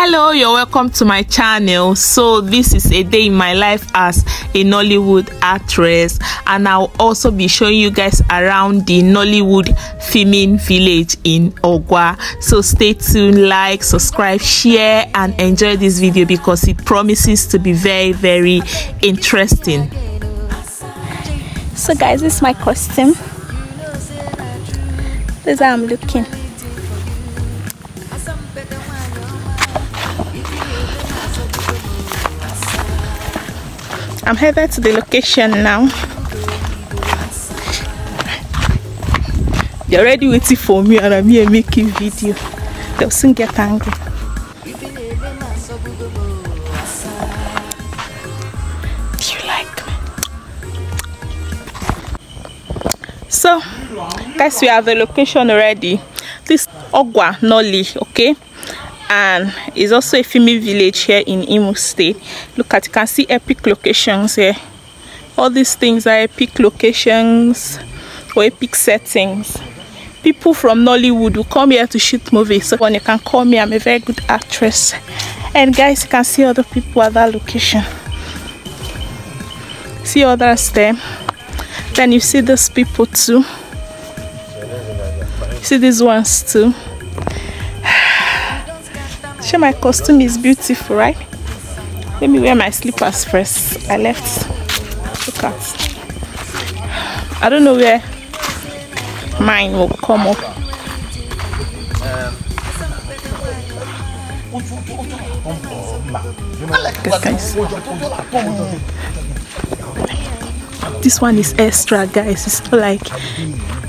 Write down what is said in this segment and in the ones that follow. Hello, you're welcome to my channel. So this is a day in my life as a Nollywood actress, and I'll also be showing you guys around the Nollywood filming village in Ogwa. So stay tuned, like, subscribe, share and enjoy this video because it promises to be very, very interesting. So guys, this is my costume. This is how I'm looking. I'm headed to the location now. They're already waiting for me and I'm here making video. They'll soon get angry. Do you like me? So, guys, we have the location already. This Ogwa Nolly, okay? And it's also a female village here in Imo State. Look at, you can see epic locations here. All these things are epic locations or epic settings. People from Nollywood will come here to shoot movies. So when you can call me, I'm a very good actress. And guys, you can see other people at that location. See others there. Then you see those people too. See these ones too. My costume is beautiful, right? Let me wear my slippers first. I left. Look at. I don't know where mine will come up. This one is extra, guys. It's not like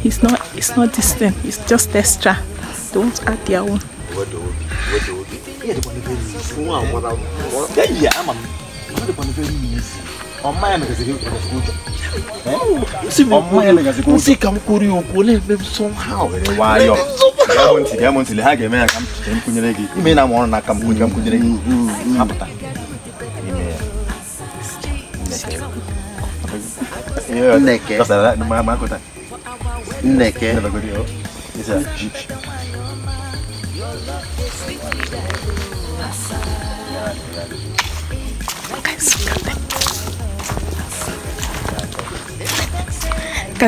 it's not this thing. It's just extra. Don't add their own. Guys, I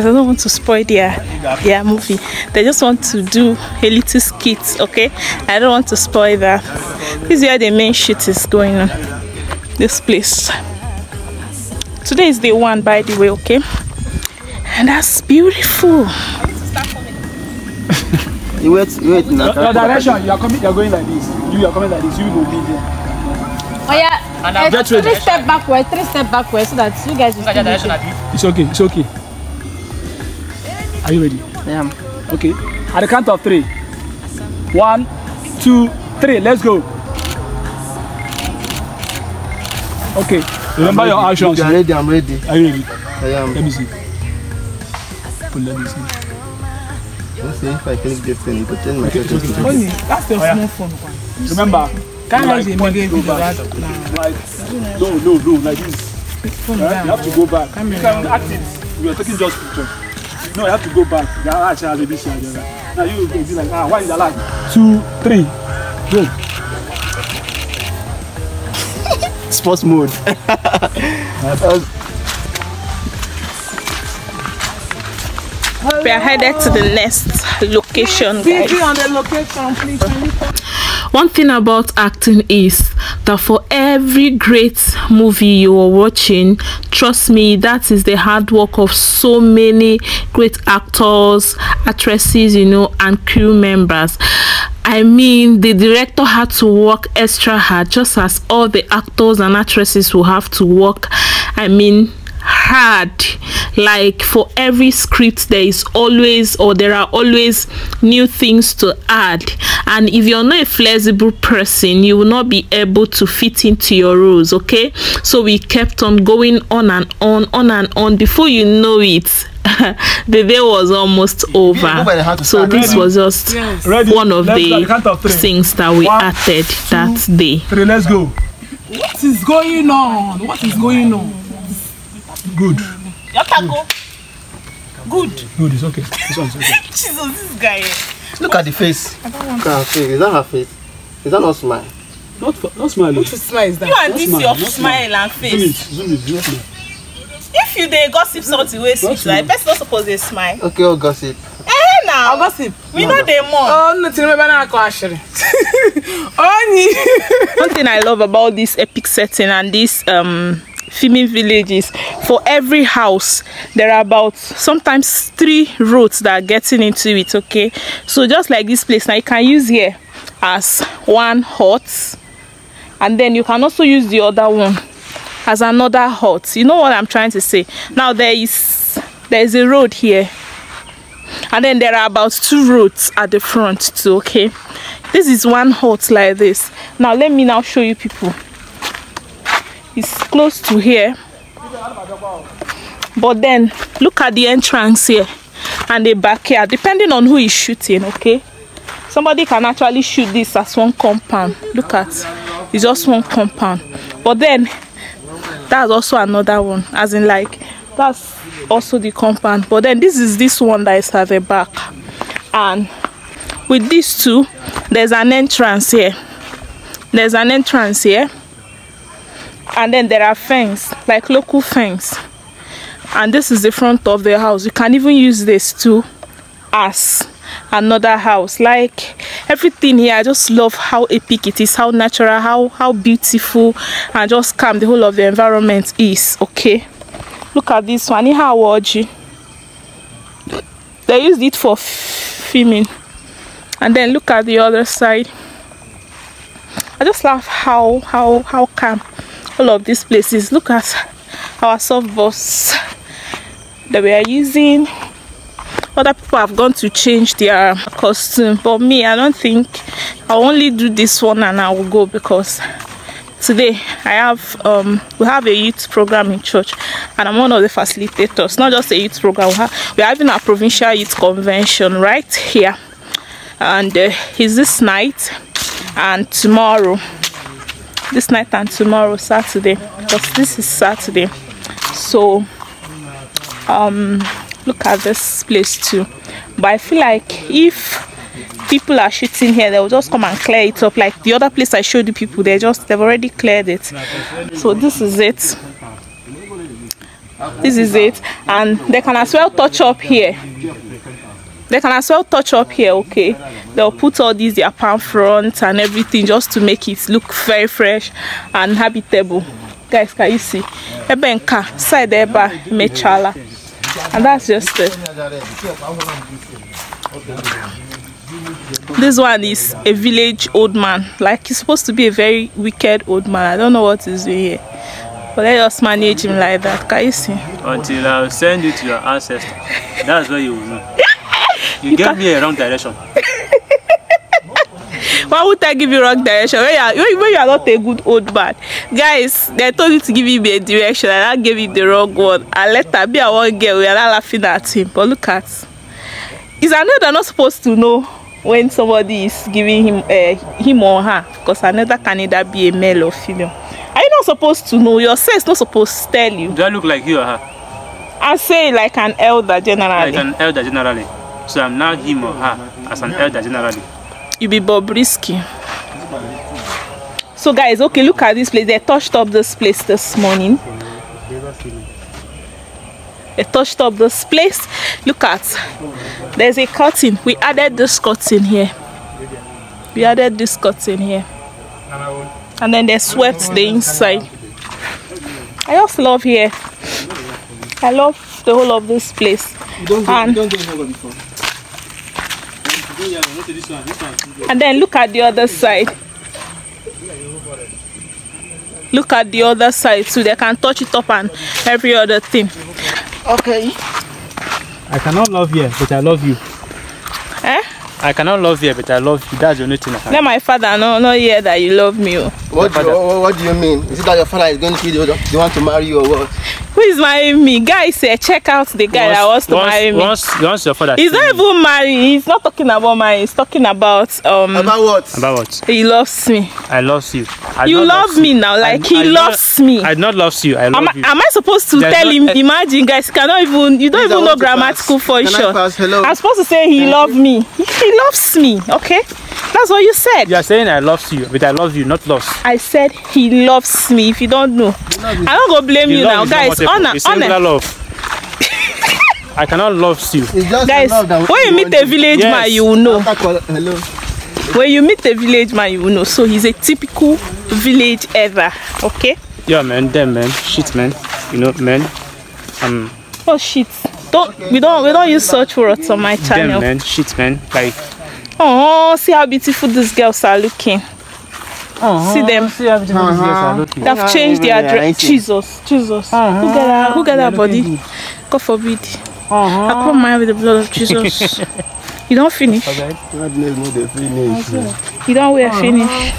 don't want to spoil their movie. They just want to do a little skit, okay? I don't want to spoil that. This is where the main shit is going on. This place. Today is day one, by the way, okay? And that's beautiful. You wait now. Your direction, you are going like this. You are coming like this. You will be there. Oh yeah. And I'm just ready. Three step backward, so that you guys will see direction. It's okay. It's okay. Are you ready? I am. Okay. At the count of 3. 1, 2, 3. Let's go. Okay. Remember your actions. You are ready. I'm ready. Are you ready? I am. Let me see. Let me see. If I click this thing, but then my that's the small phone. Remember, can't like the go back. Like, no, like this. You have to go back. You can act it. We are taking just pictures. No, you have to go back. The arch has a bit side. Now you can be like, ah, why is that like 2, 3, go. Sports mode. We are headed to the next location, guys. On the location, please. One thing about acting is that for every great movie you are watching, trust me, that is the hard work of so many great actors, actresses, you know, and crew members. I mean, the director had to work extra hard, just as all the actors and actresses will have to work, I mean, hard. Like for every script there are always new things to add, and if you're not a flexible person, you will not be able to fit into your roles, okay? So we kept on going on and on. Before you know it, the day was almost over. So this was just one of the things that we added that day. Let's go. What is going on? What is going on? Good. Good, it's okay. Jesus, this guy. Look at the face. Look at her face. Is that her face? Is that not smile? Not smiling. What smile is that? You and this your smile and face. Zoom it. If you dey gossip something way sweet, like best not suppose they smile. Okay, I'll gossip. Now. I'll gossip. We know they more. Oh, nothing. Remember now, I one thing I love about this epic setting and this filming villages, for every house there are about sometimes 3 roads that are getting into it. Okay, so just like this place now, you can use here as one hut, and then you can also use the other one as another hut. You know what I'm trying to say? Now there is a road here, and then there are about 2 roads at the front too. Okay, this is one hut like this. Now let me now show you people. It's close to here, but then look at the entrance here and the backyard, depending on who is shooting. Okay, somebody can actually shoot this as one compound. Look at, it's just one compound, but then that's also another one, as in like that's also the compound, but then this is this one that is at the back. And with these two, there's an entrance here, and then there are fence, like local fence, and this is the front of the house. You can even use this too as another house. Like everything here, I just love how epic it is, how natural, how beautiful and just calm the whole of the environment is. Okay, look at this one. They used it for filming. And then look at the other side. I just love how calm all of these places. Look at our softballs that we are using. Other people have gone to change their costume, but me, I don't think. I'll only do this one and I will go, because today I have we have a youth program in church, and I'm one of the facilitators. Not just a youth program, we're having a provincial youth convention right here, and it's this night and tomorrow. This night and tomorrow, Saturday, because this is Saturday. So look at this place too. But I feel like if people are shooting here, they'll just come and clear it up. Like the other place I showed you people, they've already cleared it. So this is it. And they can as well touch up here. Okay, they'll put all these their palm fronds and everything, just to make it look very fresh and habitable. Guys, can you see? Ebenka side eba mechala, and that's just it. This one is a village old man. Like, he's supposed to be a very wicked old man. I don't know what he's doing here, but let us manage him like that. Can you see? Until I'll send you to your ancestor, that's where you will know. You gave me a wrong direction. Why would I give you wrong direction? When you are not a good old man. Guys, they told you to give him a direction and I gave him the wrong one. And later, me and one girl, we are not laughing at him. But look at, is another not supposed to know when somebody is giving him or her? Because another can either be a male or female. Are you not supposed to know? Your sense not supposed to tell you. Do I look like you or her? I say like an elder generally. So I'm now him or her as an elder generally. You be Bobrisky. So guys, okay, look at this place. They touched up this place this morning. Look at, there's a curtain. We added this curtain here. And then they swept the inside. I just love here. I love the whole of this place. And then look at the other side. Look at the other side, so they can touch it up and every other thing. Okay. I cannot love you, but I love you. Eh? I cannot love you, but I love you. That's the only thing I can. Let my father not hear that you love me. What do you mean? Is it that your father is going to kill you? They want to marry you or what? Who is marrying me? Guys, check out the guy that wants to marry me. Once your father, he's not even married. He's not talking about marriage. He's talking about About what? He loves me. I love you. You love me now, like he loves me. I not love you. I love you. Am I supposed to tell him? Imagine, guys, you don't even know grammatical function. I'm supposed to say he loved me. He loves me. Okay. That's what you said. You are saying I loves you, but I love you, not lost. I said he loves me. If you don't know, I'm not gonna blame you now, guys. Honor. I cannot love you. Guys, when you meet a village man, you will know. Hello. When you meet a village man, you will know. So he's a typical village ever. Okay? Yeah, man. Damn, man. Shit, man. You know, man. Oh, shit. We don't use such words on my channel. Damn, man. Shit, man. Like. Oh, see how beautiful these girls are looking. Oh, see them. See how beautiful these girls are looking. They've changed their dress. Jesus. Jesus. Who got that body? God forbid. I call mine with the blood of Jesus. You don't finish. You don't wear finish.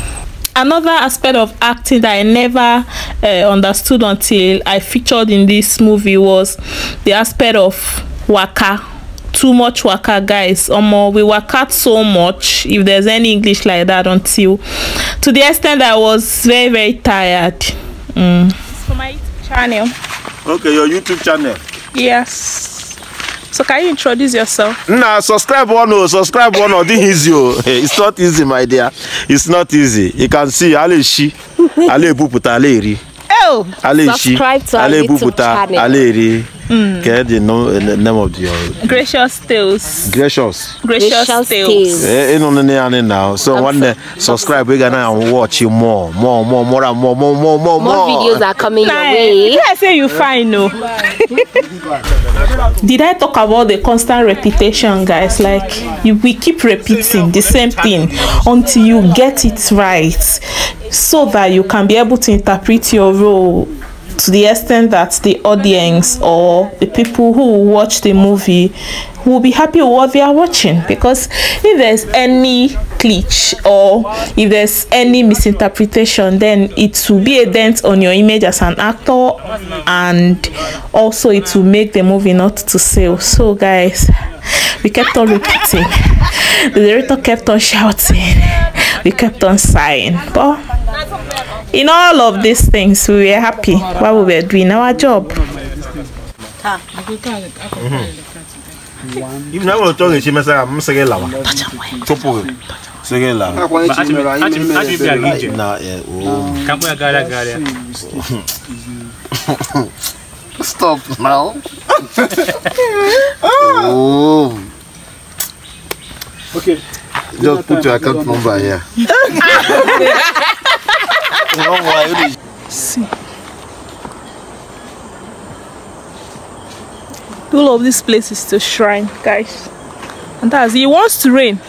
Another aspect of acting that I never understood until I featured in this movie was the aspect of waka. Too much waka, guys. We waka so much, if there's any English like that, until to the extent I was very, very tired. It's for my YouTube channel. Okay, your YouTube channel. Yes. So can you introduce yourself? Nah, subscribe one or this is you. It's not easy, my dear. It's not easy. You can see Aleshi, Ale Buputa Aleri. Oh, subscribe to our YouTube channel. Aleri. Get the name of the Gracious Tales. Gracious Tales. Now, so one day subscribe. We're gonna watch you more. More videos are coming your way. I say you fine, no. Did I talk about the constant repetition, guys? Like we keep repeating the same thing until you get it right, so that you can be able to interpret your role. To the extent that the audience or the people who watch the movie will be happy with what they are watching, because if there's any glitch or if there's any misinterpretation, then it will be a dent on your image as an actor, and also it will make the movie not to sell. So guys, we kept on repeating, the director kept on shouting, we kept on sighing, but in all of these things, we were happy while we were doing our job. Stop now. Okay. Just put your account number here. See. All of this place is the shrine, guys, and that's it. Wants to rain.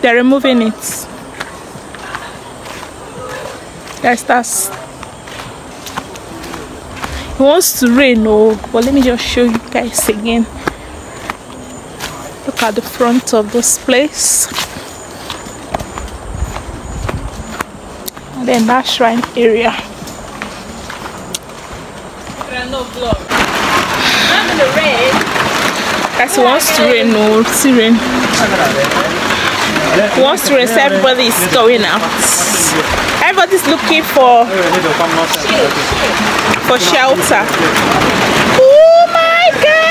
They're removing it, guys. That's it. Wants to rain. Oh, well, let me just show you guys again. Look at the front of this place. Then that shrine area. That's wants to rain, no, see rain. Wants to rain, everybody is going out. Everybody's looking for shelter. Oh my God!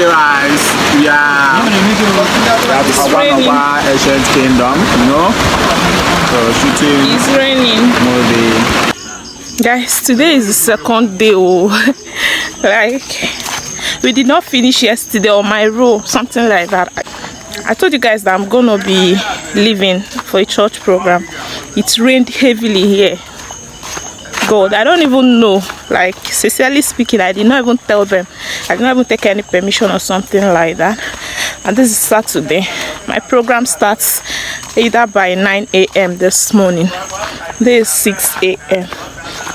Rice, yeah, that's one of our ancient kingdom, you know. So shooting, it's raining movie. Guys, today is the second day. Oh, like we did not finish yesterday on my row, something like that. I told you guys that I'm gonna be leaving for a church program. It rained heavily here. God, I don't even know, like sincerely speaking, I did not even tell them, I did not even take any permission or something like that. And this is Saturday. My program starts either by 9 AM this morning, this is 6 AM,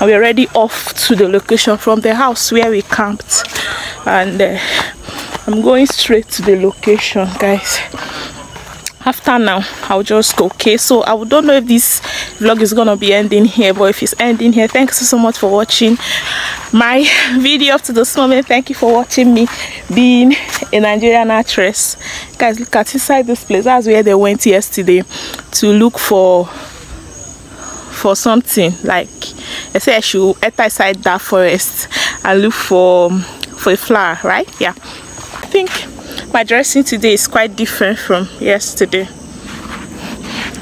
and we're already off to the location from the house where we camped, and I'm going straight to the location, guys. After now, I'll just go. Okay, so I don't know if this vlog is gonna be ending here, but if it's ending here, thanks so much for watching. my video up to this moment. Thank you for watching me being a Nigerian actress. Guys, look at inside this place. That's where they went yesterday to look for something. Like I said, I should enter inside that forest and look for a flower, right? Yeah, I think my dressing today is quite different from yesterday.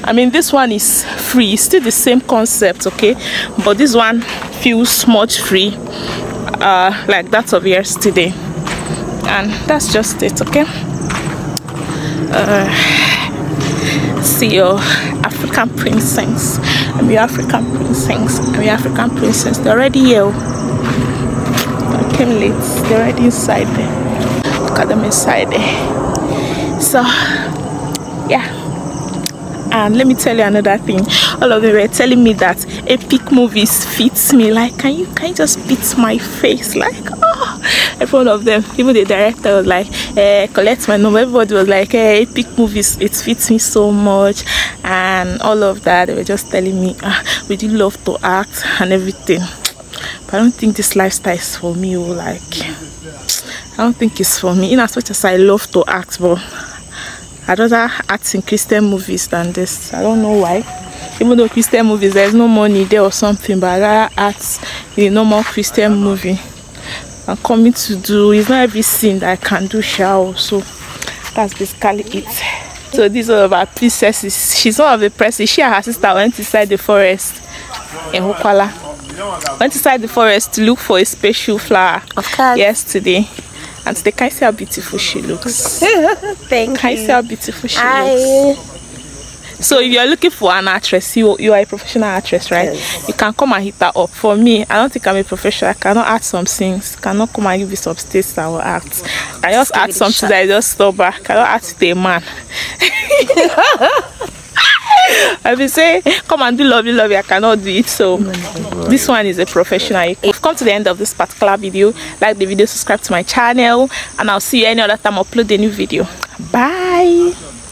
I mean, this one is free, it's still the same concept, okay, but this one feels much free, like that of yesterday, and that's just it. Okay, see your African princess. I'm your African princess. I'm your African princess. They're already here. I came late. They're already inside there. Look at them inside there. So yeah. And let me tell you another thing. All of them were telling me that epic movies fits me. Like, can you just fit my face? Like, oh, every one of them, even the director was like, collect my number. Everybody was like, epic movies, it fits me so much, and all of that. They were just telling me, we do love to act and everything, but I don't think this lifestyle is for me. Like, I don't think it's for me. In as much as I love to act, but I'd rather act in Christian movies than this. I don't know why. Even though Christian movies, there's no money there or something, but I'd rather act in a normal Christian movie. I'm coming to do, it's not every scene that I can do, shall. So that's basically it. So this is all about princesses. She's one of the princesses. She and her sister went inside the forest in Okwala. Went inside the forest to look for a special flower. Of course. Yesterday. And today, can you see how beautiful she looks? Thank you. Can you see how beautiful she looks? So if you're looking for an actress, you are a professional actress, right? Yes. You can come and hit her up. For me, I don't think I'm a professional. I cannot act some things. I cannot come and give you some states that I will act. I just act something that I just stop back. I cannot act to a man. I've been saying, come and do lovely, lovely. I cannot do it. So this one is a professional. We've come to the end of this particular video. Like the video, subscribe to my channel, and I'll see you any other time I upload a new video. Bye.